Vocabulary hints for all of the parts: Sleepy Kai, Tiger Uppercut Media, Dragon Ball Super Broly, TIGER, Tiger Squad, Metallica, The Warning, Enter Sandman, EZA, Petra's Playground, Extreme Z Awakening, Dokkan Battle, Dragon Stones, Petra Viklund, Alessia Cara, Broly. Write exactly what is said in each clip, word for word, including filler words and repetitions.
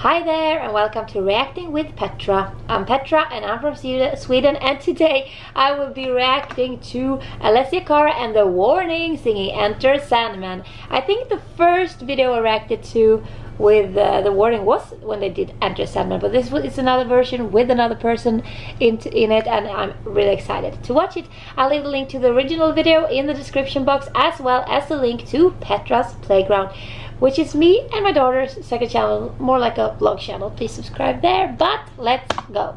Hi there and welcome to Reacting with Petra. I'm Petra and I'm from Sweden, and today I will be reacting to Alessia Cara and The Warning singing Enter Sandman. I think the first video I reacted to with uh, The Warning was when they did Enter Sandman, but this is another version with another person in, in it, and I'm really excited to watch it. I'll leave the link to the original video in the description box, as well as the link to Petra's Playground, which is me and my daughter's second channel, more like a vlog channel. Please subscribe there, but let's go.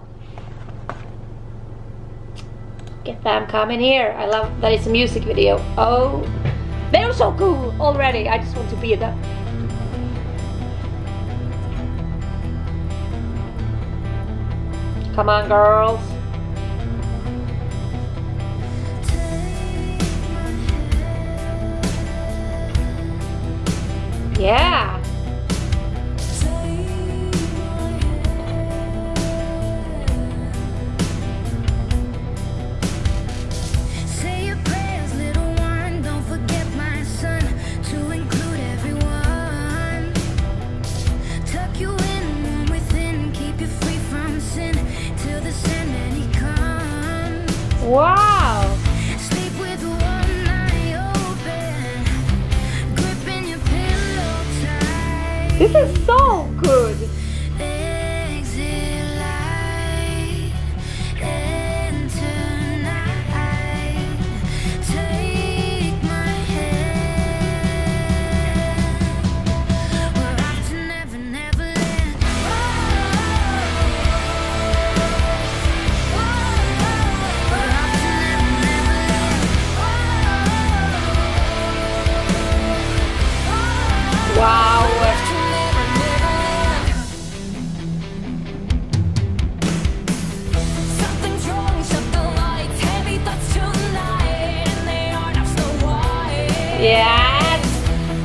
Get them coming here. I love that it's a music video. Oh, they're so cool already. I just want to be them. Come on, girls. Yeah. Wow! Sleep with one eye open, gripping your pillow tight. This is so good. Exit light, enter night, take my hand. We're off to never, never land. Wow. Something's wrong, shut the lights, heavy thoughts tonight, and they are not so wide. Yes.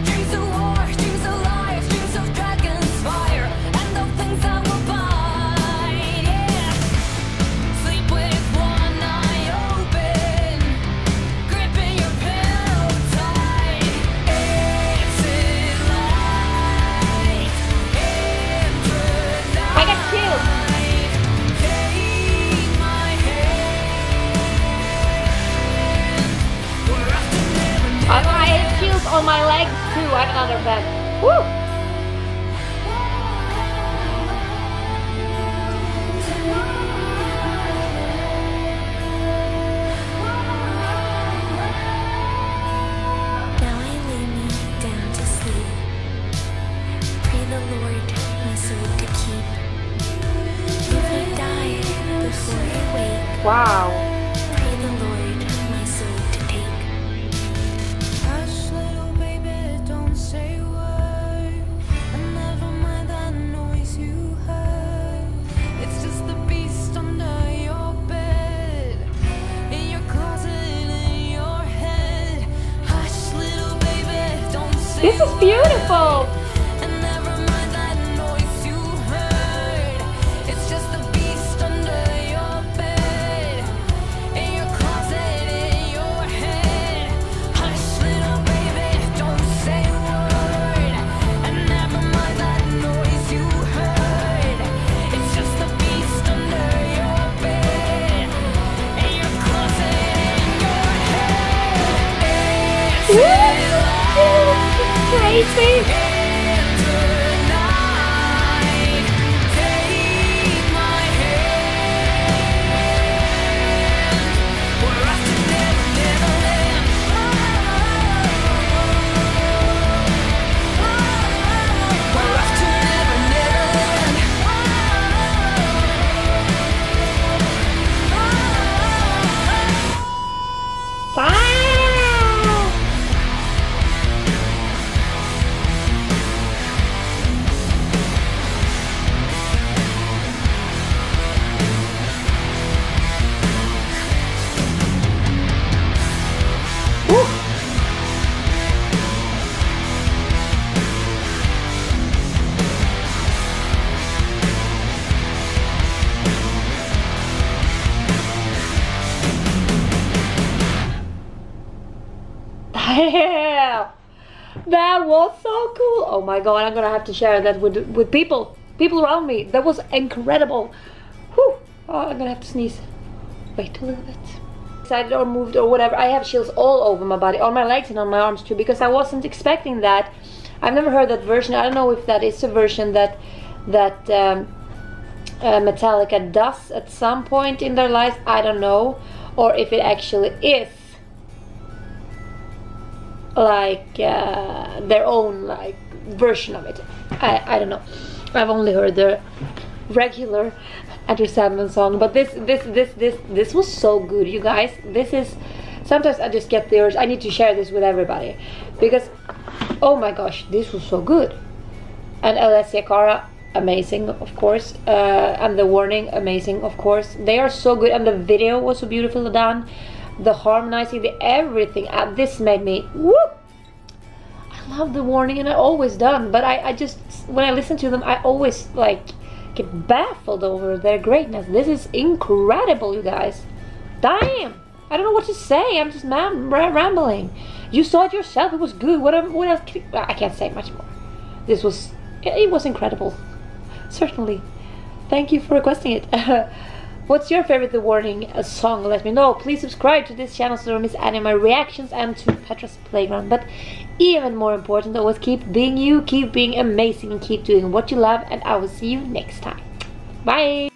Dreams of war, dreams of life, dreams of dragon's fire, and the things I will find. Yeah. Sleep with one eye open, gripping your pillow tight. Exit light, enter I got chills. night, take my hand. We're off to never, never I I had chills on my legs too. I got another bed. Woo! Now I lay me down to sleep. Pray the Lord my soul to keep. If I die before I wake, Wow. pray the Lord my soul to take. Hush, little baby, don't say a word. And never mind that noise you heard. It's just the beast under your bed, in your closet, in your head. Hush, little baby, don't say This is beautiful. and never mind that noise you heard. It's just the beast under your bed, in your closet, in your head. Hush, little baby, don't say a word. And never mind that noise you heard. It's just the beast under your bed, in your closet, in your head. Woo! It's crazy. Wow! Woo! Yeah, that was so cool. Oh my god, I'm gonna have to share that with with people. people around me. That was incredible. Whew. Oh, I'm gonna have to sneeze. Wait a little bit. Excited or moved or whatever. I have chills all over my body, on my legs and on my arms too, because I wasn't expecting that. I've never heard that version. I don't know if that is a version that that um, uh, Metallica does at some point in their lives. I don't know, or if it actually is like uh, their own like version of it. I, I don't know. I've only heard the regular Enter Sandman song, but this this this this this was so good, you guys. This is, sometimes I just get the urge, I need to share this with everybody, because oh my gosh, this was so good. And Alessia Cara, amazing, of course, uh, and The Warning, amazing, of course. They are so good, and the video was so beautifully done. The harmonizing, the everything. Uh, this made me whoop. I love The Warning, and I always done, but I, I just, when I listen to them, I always like get baffled over their greatness. This is incredible, you guys. Damn, I don't know what to say. I'm just man rambling. You saw it yourself. It was good. What, what else? Can you, I can't say much more. This was, it was incredible. Certainly. Thank you for requesting it. What's your favorite The Warning song? Let me know. Please subscribe to this channel so you don't miss any of my reactions, and to Petra's Playground. But even more important, always keep being you, keep being amazing, and keep doing what you love. And I will see you next time. Bye!